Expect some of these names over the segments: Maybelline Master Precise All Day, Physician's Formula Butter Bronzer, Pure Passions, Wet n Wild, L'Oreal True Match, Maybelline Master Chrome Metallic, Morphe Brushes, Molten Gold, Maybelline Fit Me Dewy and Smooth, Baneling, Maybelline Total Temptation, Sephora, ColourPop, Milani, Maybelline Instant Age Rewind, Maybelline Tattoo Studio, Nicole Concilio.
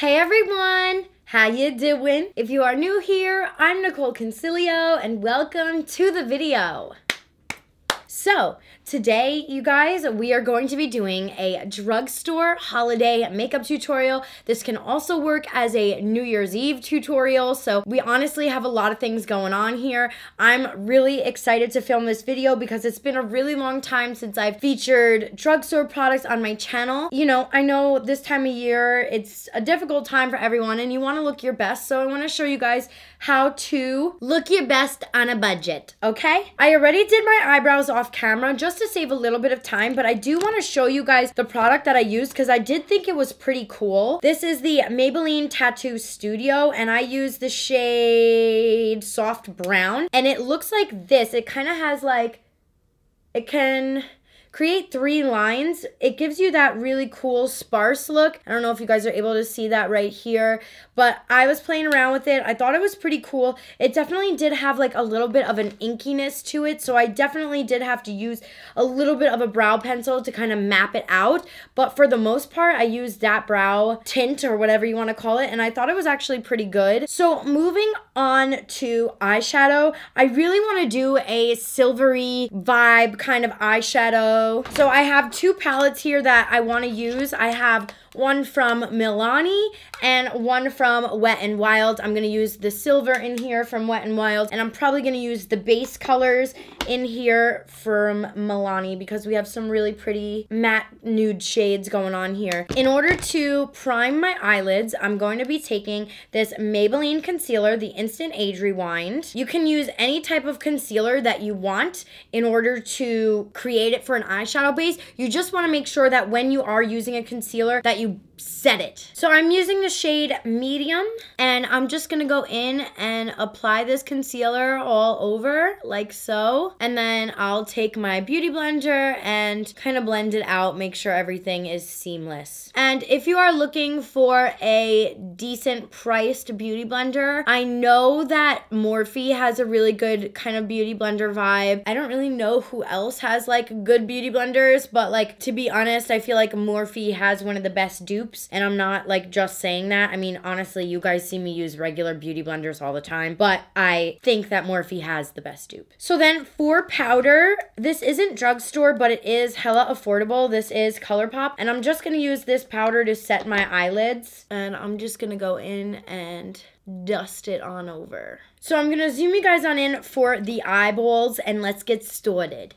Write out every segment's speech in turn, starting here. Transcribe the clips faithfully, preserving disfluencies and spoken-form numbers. Hey everyone, how you doing? If you are new here, I'm Nicole Concilio and welcome to the video. So today, you guys, we are going to be doing a drugstore holiday makeup tutorial. This can also work as a New Year's Eve tutorial, so we honestly have a lot of things going on here. I'm really excited to film this video because it's been a really long time since I've featured drugstore products on my channel. You know, I know this time of year, it's a difficult time for everyone and you wanna look your best, so I wanna show you guys how to look your best on a budget, okay? I already did my eyebrows off camera just to save a little bit of time, but I do want to show you guys the product that I used because I did think it was pretty cool. This is the Maybelline Tattoo Studio and I use the shade Soft Brown and it looks like this. It kind of has like, it can create three lines. It gives you that really cool sparse look. I don't know if you guys are able to see that right here, but I was playing around with it. I thought it was pretty cool. It definitely did have like a little bit of an inkiness to it, so I definitely did have to use a little bit of a brow pencil to kind of map it out, but for the most part, I used that brow tint or whatever you want to call it, and I thought it was actually pretty good. So moving on to eyeshadow, I really want to do a silvery vibe kind of eyeshadow. So I have two palettes here that I want to use. I have one from Milani and one from Wet n Wild. I'm going to use the silver in here from Wet n Wild, and I'm probably going to use the base colors in here from Milani because we have some really pretty matte nude shades going on here. In order to prime my eyelids, I'm going to be taking this Maybelline concealer, the Instant Age Rewind. You can use any type of concealer that you want in order to create it for an eyeshadow base. You just want to make sure that when you are using a concealer that you set it. So I'm using the shade medium and I'm just gonna go in and apply this concealer all over like so, and then I'll take my beauty blender and kind of blend it out, make sure everything is seamless. And if you are looking for a decent priced beauty blender, I know that Morphe has a really good kind of beauty blender vibe. I don't really know who else has like good beauty blenders, but like to be honest, I feel like Morphe has one of the best dupes, and I'm not like just saying that. I mean, honestly, you guys see me use regular beauty blenders all the time, but I think that Morphe has the best dupe. So then for powder, this isn't drugstore, but it is hella affordable. This is ColourPop, and I'm just gonna use this powder to set my eyelids, and I'm just gonna go in and dust it on over. So I'm gonna zoom you guys on in for the eyeballs, and let's get started.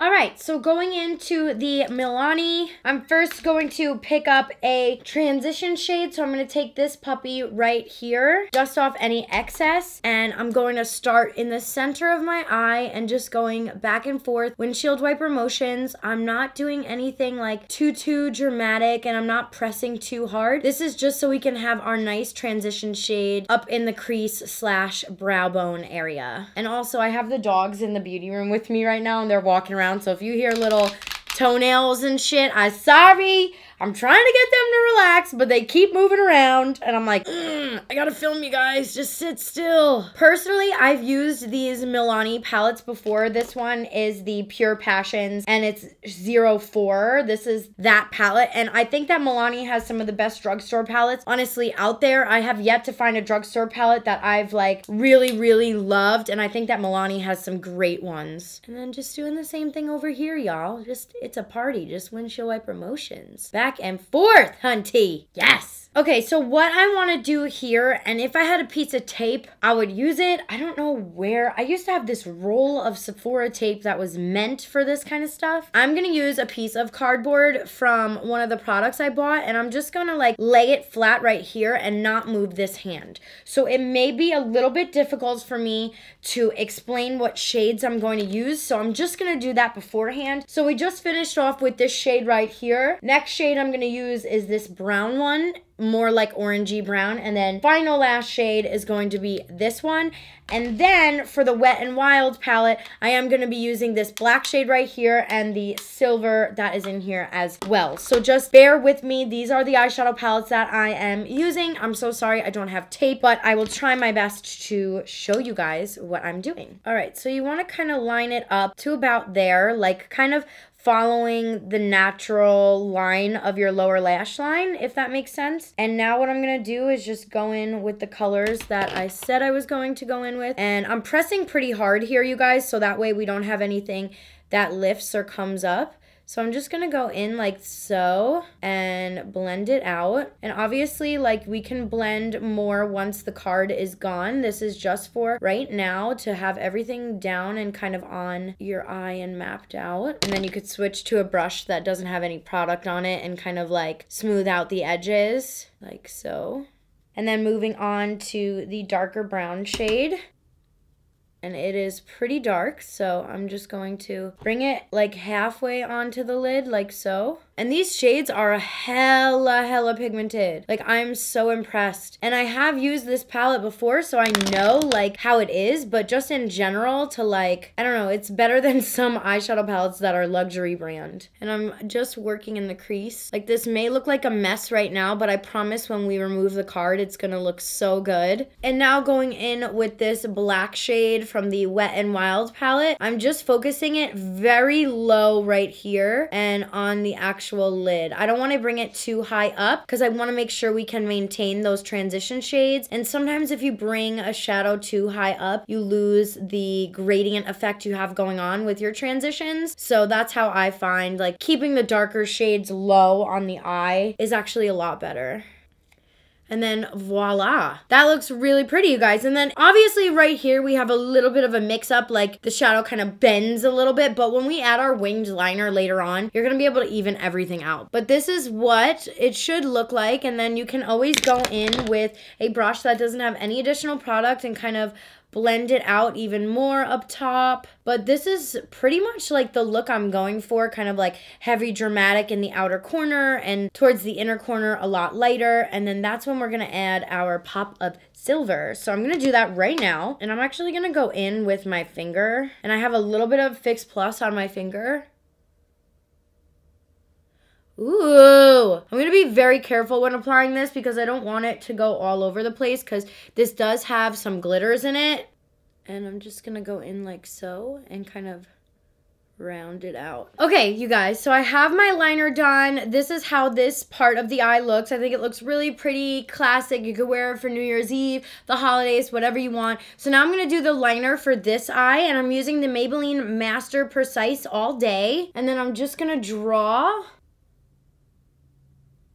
All right, so going into the Milani, I'm first going to pick up a transition shade. So I'm gonna take this puppy right here, dust off any excess, and I'm going to start in the center of my eye and just going back and forth. Windshield wiper motions. I'm not doing anything like too, too dramatic, and I'm not pressing too hard. This is just so we can have our nice transition shade up in the crease slash brow bone area. And also I have the dogs in the beauty room with me right now and they're walking around. So if you hear little toenails and shit, I'm sorry. I'm trying to get them to relax, but they keep moving around. And I'm like, mm, I gotta film you guys. Just sit still. Personally, I've used these Milani palettes before. This one is the Pure Passions, and it's zero four. This is that palette. And I think that Milani has some of the best drugstore palettes, honestly, out there. I have yet to find a drugstore palette that I've, like, really, really loved. And I think that Milani has some great ones. And then just doing the same thing over here, y'all. Just, it's a party. Just windshield wiper motions. Back and forth, hunty. Yes. Okay, so what I want to do here, and if I had a piece of tape, I would use it. I don't know where. I used to have this roll of Sephora tape that was meant for this kind of stuff. I'm going to use a piece of cardboard from one of the products I bought, and I'm just going to like lay it flat right here and not move this hand. So it may be a little bit difficult for me to explain what shades I'm going to use, so I'm just going to do that beforehand. So we just finished off with this shade right here. Next shade I'm gonna use is this brown one, more like orangey brown, and then final last shade is going to be this one. And then for the Wet n Wild palette, I am going to be using this black shade right here and the silver that is in here as well. So just bear with me. These are the eyeshadow palettes that I am using. I'm so sorry I don't have tape, but I will try my best to show you guys what I'm doing. All right, so you want to kind of line it up to about there, like kind of following the natural line of your lower lash line, if that makes sense. And now what I'm gonna do is just go in with the colors that I said I was going to go in with. And I'm pressing pretty hard here, you guys, so that way we don't have anything that lifts or comes up. So I'm just gonna go in like so and blend it out. And obviously, like, we can blend more once the card is gone. This is just for right now to have everything down and kind of on your eye and mapped out. And then you could switch to a brush that doesn't have any product on it and kind of like smooth out the edges, like so. And then moving on to the darker brown shade. And it is pretty dark, so I'm just going to bring it like halfway onto the lid, like so. And these shades are hella, hella pigmented. Like, I'm so impressed. And I have used this palette before, so I know like how it is, but just in general to like, I don't know, it's better than some eyeshadow palettes that are luxury brand. And I'm just working in the crease. Like, this may look like a mess right now, but I promise when we remove the card, it's gonna look so good. And now going in with this black shade from the Wet n Wild palette, I'm just focusing it very low right here and on the actual Actual lid. I don't want to bring it too high up because I want to make sure we can maintain those transition shades. And sometimes if you bring a shadow too high up, you lose the gradient effect you have going on with your transitions. So that's how I find like keeping the darker shades low on the eye is actually a lot better. And then voila. That looks really pretty, you guys. And then obviously right here we have a little bit of a mix up, like the shadow kind of bends a little bit, but when we add our winged liner later on, you're gonna be able to even everything out. But this is what it should look like. And then you can always go in with a brush that doesn't have any additional product and kind of blend it out even more up top. But this is pretty much like the look I'm going for, kind of like heavy dramatic in the outer corner and towards the inner corner a lot lighter. And then that's when we're gonna add our pop-up silver. So I'm gonna do that right now. And I'm actually gonna go in with my finger. And I have a little bit of Fix Plus on my finger. Ooh, I'm gonna be very careful when applying this because I don't want it to go all over the place because this does have some glitters in it. And I'm just gonna go in like so and kind of round it out. Okay, you guys, so I have my liner done. This is how this part of the eye looks. I think it looks really pretty, classic. You could wear it for New Year's Eve, the holidays, whatever you want. So now I'm gonna do the liner for this eye, and I'm using the Maybelline Master Precise All Day. And then I'm just gonna draw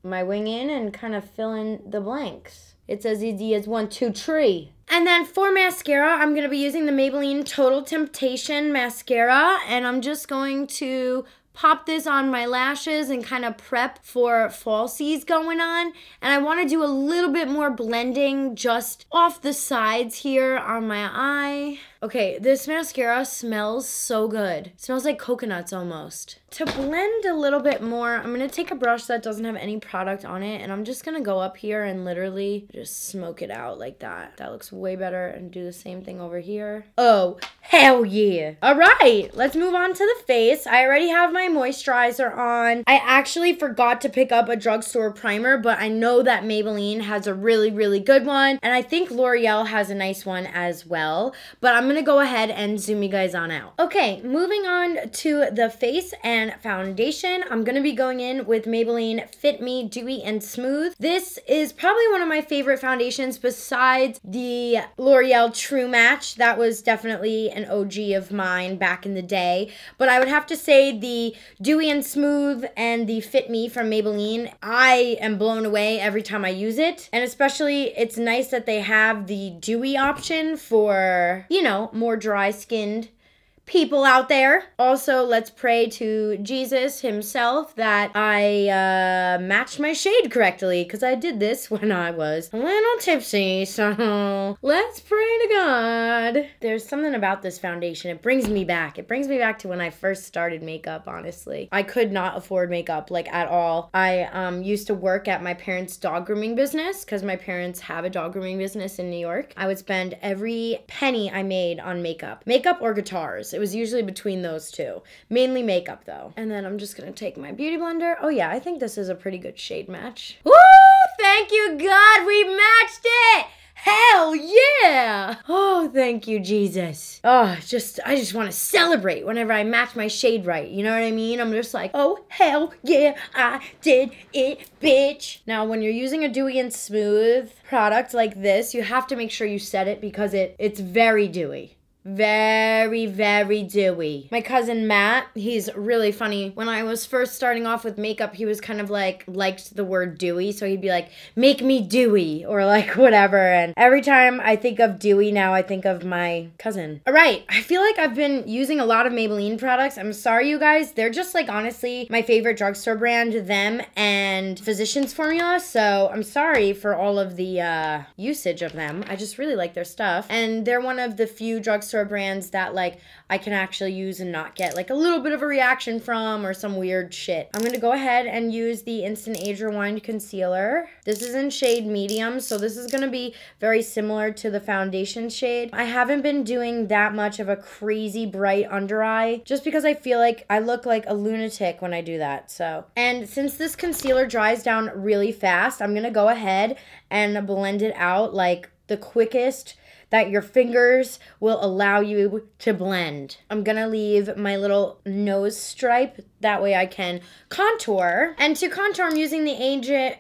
my wing in and kind of fill in the blanks. It's as easy as one, two, three. And then for mascara, I'm gonna be using the Maybelline Total Temptation mascara, and I'm just going to pop this on my lashes and kind of prep for falsies going on. And I wanna do a little bit more blending just off the sides here on my eye. Okay, this mascara smells so good. It smells like coconuts almost. To blend a little bit more, I'm gonna take a brush that doesn't have any product on it, and I'm just gonna go up here and literally just smoke it out like that. That looks way better, and do the same thing over here. Oh, hell yeah. All right, let's move on to the face. I already have my moisturizer on. I actually forgot to pick up a drugstore primer, but I know that Maybelline has a really, really good one, and I think L'Oreal has a nice one as well, but I'm I'm gonna go ahead and zoom you guys on out. Okay, moving on to the face and foundation. I'm gonna be going in with Maybelline Fit Me Dewy and Smooth. This is probably one of my favorite foundations besides the L'Oreal True Match. That was definitely an O G of mine back in the day. But I would have to say the Dewy and Smooth and the Fit Me from Maybelline, I am blown away every time I use it. And especially, it's nice that they have the dewy option for, you know, more dry-skinned people out there. Also, let's pray to Jesus himself that I uh, matched my shade correctly, because I did this when I was a little tipsy, so let's pray to God. There's something about this foundation. It brings me back. It brings me back to when I first started makeup, honestly. I could not afford makeup, like, at all. I um, used to work at my parents' dog grooming business, because my parents have a dog grooming business in New York. I would spend every penny I made on makeup. Makeup or guitars. It was usually between those two. Mainly makeup, though. And then I'm just gonna take my beauty blender. Oh yeah, I think this is a pretty good shade match. Woo! Thank you, God! We matched it! Hell Hell yeah! Oh, thank you, Jesus. Oh, just, I just want to celebrate whenever I match my shade right. You know what I mean? I'm just like, oh, hell yeah, I did it, bitch. Now, when you're using a dewy and smooth product like this, you have to make sure you set it because it, it's very dewy. Very, very dewy. My cousin Matt, he's really funny. When I was first starting off with makeup, he was kind of like, liked the word dewy. So he'd be like, make me dewy or like whatever. And every time I think of dewy now, I think of my cousin. All right, I feel like I've been using a lot of Maybelline products. I'm sorry, you guys. They're just like, honestly, my favorite drugstore brand, them and Physician's Formula. So I'm sorry for all of the uh, usage of them. I just really like their stuff. And they're one of the few drugstore brands that like I can actually use and not get like a little bit of a reaction from or some weird shit. I'm gonna go ahead and use the Instant Age Rewind concealer. This is in shade medium, so this is gonna be very similar to the foundation shade. I haven't been doing that much of a crazy bright under eye just because I feel like I look like a lunatic when I do that. So, and since this concealer dries down really fast, I'm gonna go ahead and blend it out like the quickest that your fingers will allow you to blend. I'm gonna leave my little nose stripe, that way I can contour. And to contour, I'm using the agent,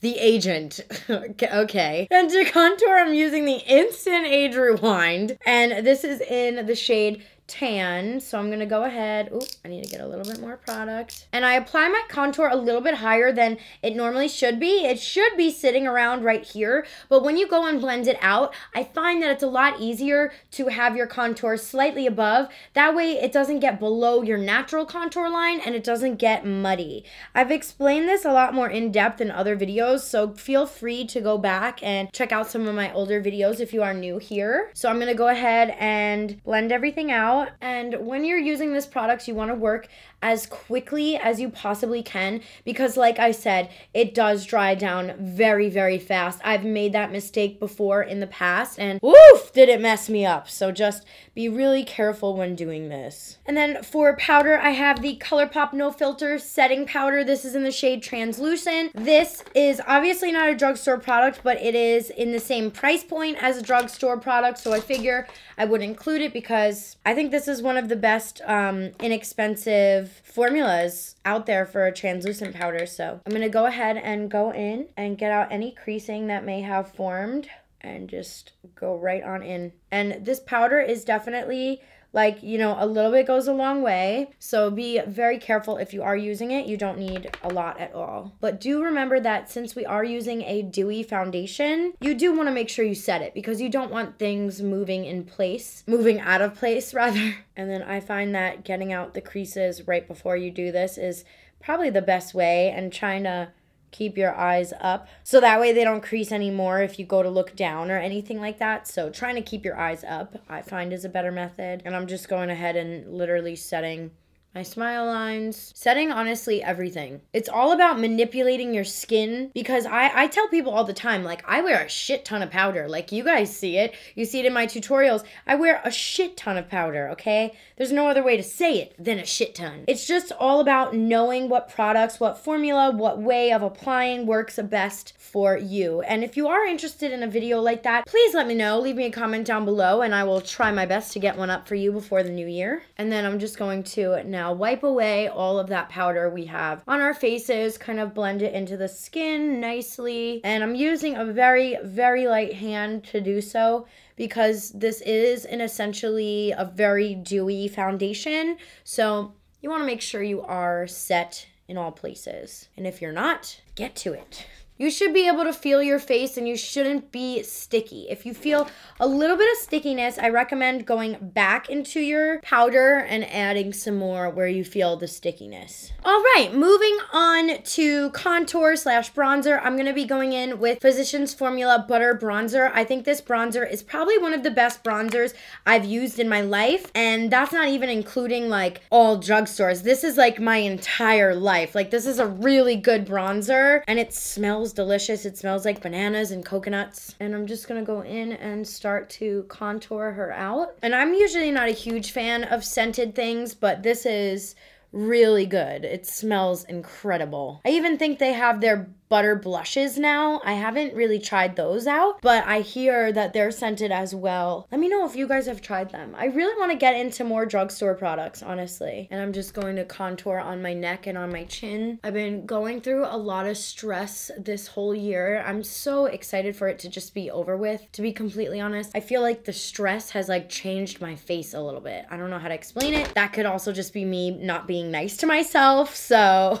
the agent, okay. And to contour, I'm using the Instant Age Rewind. And this is in the shade tan, so I'm gonna go ahead, oh, I need to get a little bit more product. And I apply my contour a little bit higher than it normally should be. It should be sitting around right here, but when you go and blend it out, I find that it's a lot easier to have your contour slightly above. That way it doesn't get below your natural contour line and it doesn't get muddy. I've explained this a lot more in depth in other videos, so feel free to go back and check out some of my older videos if you are new here. So I'm gonna go ahead and blend everything out. And when you're using this product, you want to work as quickly as you possibly can because, like I said, it does dry down very, very fast. I've made that mistake before in the past and woof, did it mess me up. So just be really careful when doing this. And then for powder, I have the ColourPop No Filter Setting Powder. This is in the shade Translucent. This is obviously not a drugstore product, but it is in the same price point as a drugstore product, so I figure I would include it because I think this is one of the best um, inexpensive formulas out there for a translucent powder. So I'm gonna go ahead and go in and get out any creasing that may have formed and just go right on in. And this powder is definitely like, you know, a little bit goes a long way. So be very careful if you are using it. You don't need a lot at all. But do remember that since we are using a dewy foundation, you do want to make sure you set it because you don't want things moving in place, moving out of place rather. And then I find that getting out the creases right before you do this is probably the best way, and trying to keep your eyes up so that way they don't crease anymore if you go to look down or anything like that. So trying to keep your eyes up, I find, is a better method. And I'm just going ahead and literally setting my smile lines, setting honestly everything. It's all about manipulating your skin because I, I tell people all the time, like, I wear a shit ton of powder. Like, you guys see it. You see it in my tutorials. I wear a shit ton of powder, okay? There's no other way to say it than a shit ton. It's just all about knowing what products, what formula, what way of applying works best for you. And if you are interested in a video like that, please let me know. Leave me a comment down below and I will try my best to get one up for you before the new year. And then I'm just going to now wipe away all of that powder we have on our faces, kind of blend it into the skin nicely. And I'm using a very, very light hand to do so because this is an essentially a very dewy foundation. So you want to make sure you are set in all places. And if you're not, get to it. You should be able to feel your face and you shouldn't be sticky. If you feel a little bit of stickiness, I recommend going back into your powder and adding some more where you feel the stickiness. All right, moving on to contour slash bronzer. I'm gonna be going in with Physician's Formula Butter Bronzer. I think this bronzer is probably one of the best bronzers I've used in my life. And that's not even including like all drugstores. This is like my entire life. Like, this is a really good bronzer and it smells delicious. It smells like bananas and coconuts. And I'm just gonna go in and start to contour her out. And I'm usually not a huge fan of scented things, but this is really good. It smells incredible. I even think they have their butter blushes now. I haven't really tried those out, but I hear that they're scented as well. Let me know if you guys have tried them. I really want to get into more drugstore products, honestly. And I'm just going to contour on my neck and on my chin. I've been going through a lot of stress this whole year. I'm so excited for it to just be over with, to be completely honest. I feel like the stress has like changed my face a little bit. I don't know how to explain it. That could also just be me not being nice to myself, so.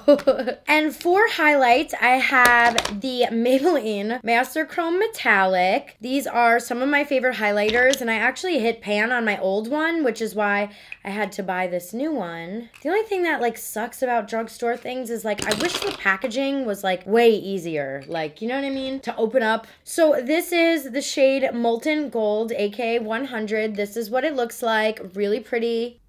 And for highlights, I have have the Maybelline Master Chrome Metallic. These are some of my favorite highlighters, and I actually hit pan on my old one, which is why I had to buy this new one. The only thing that like sucks about drugstore things is like, I wish the packaging was like way easier, like, you know what I mean, to open up. So this is the shade Molten Gold, aka one hundred. This is what it looks like. Really pretty.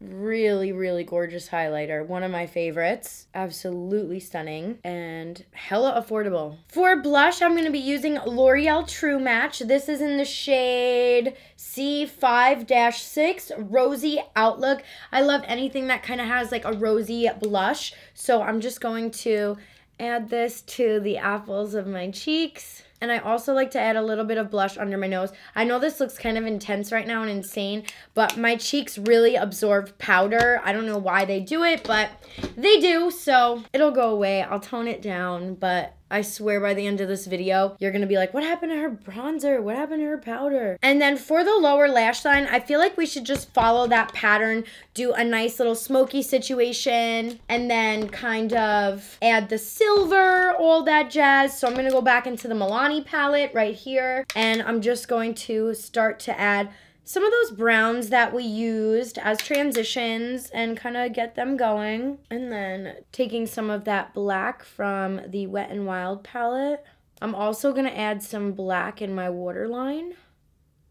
Really, really gorgeous highlighter. One of my favorites. Absolutely stunning and hella affordable. For blush, I'm going to be using L'Oreal True Match. This is in the shade C five dash six, Rosy Outlook. I love anything that kind of has like a rosy blush. So I'm just going to add this to the apples of my cheeks. And I also like to add a little bit of blush under my nose. I know this looks kind of intense right now and insane, but my cheeks really absorb powder. I don't know why they do it, but they do, so it'll go away. I'll tone it down, but I swear by the end of this video, you're gonna be like, what happened to her bronzer? What happened to her powder? And then for the lower lash line, I feel like we should just follow that pattern, do a nice little smoky situation, and then kind of add the silver, all that jazz. So I'm gonna go back into the Milani palette right here, and I'm just going to start to add some of those browns that we used as transitions and kind of get them going. And then taking some of that black from the Wet n Wild palette. I'm also gonna add some black in my waterline.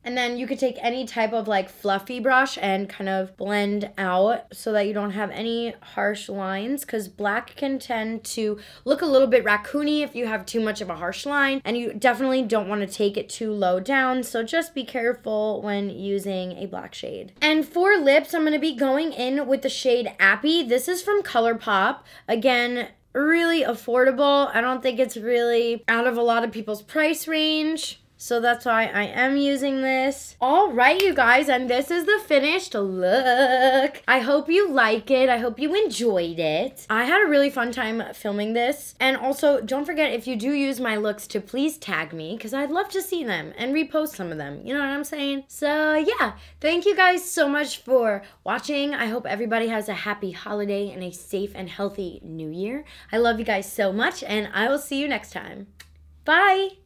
And then you could take any type of like fluffy brush and kind of blend out so that you don't have any harsh lines, because black can tend to look a little bit raccoony if you have too much of a harsh line, and you definitely don't want to take it too low down, so just be careful when using a black shade. And for lips, I'm going to be going in with the shade Appy. This is from ColourPop. Again, really affordable. I don't think it's really out of a lot of people's price range. So that's why I am using this. All right, you guys, and this is the finished look. I hope you like it. I hope you enjoyed it. I had a really fun time filming this. And also, don't forget, if you do use my looks, to please tag me, because I'd love to see them and repost some of them. You know what I'm saying? So yeah, thank you guys so much for watching. I hope everybody has a happy holiday and a safe and healthy new year. I love you guys so much, and I will see you next time. Bye.